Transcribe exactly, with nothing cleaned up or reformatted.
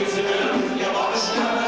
It's a little, yeah,